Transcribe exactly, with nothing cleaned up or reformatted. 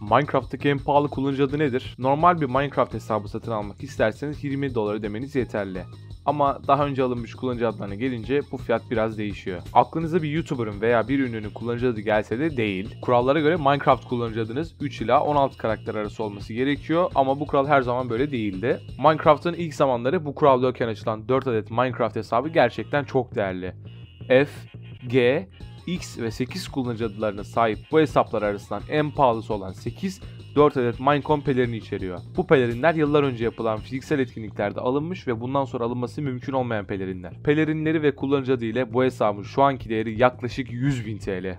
Minecraft'taki en pahalı kullanıcı adı nedir? Normal bir Minecraft hesabı satın almak isterseniz yirmi dolara demeniz yeterli. Ama daha önce alınmış kullanıcı adlarına gelince bu fiyat biraz değişiyor. Aklınıza bir YouTuber'ın veya bir ünlünün kullanıcı adı gelse de değil. Kurallara göre Minecraft kullanıcı adınız üç ila on altı karakter arası olması gerekiyor ama bu kural her zaman böyle değildi. Minecraft'ın ilk zamanları bu kural yokken açılan dört adet Minecraft hesabı gerçekten çok değerli. F, G, X ve sekiz kullanıcı adlarına sahip bu hesaplar arasından en pahalısı olan sekiz, dört adet Minecon pelerini içeriyor. Bu pelerinler yıllar önce yapılan fiziksel etkinliklerde alınmış ve bundan sonra alınması mümkün olmayan pelerinler. Pelerinleri ve kullanıcı adı ile bu hesabın şu anki değeri yaklaşık yüz bin T L.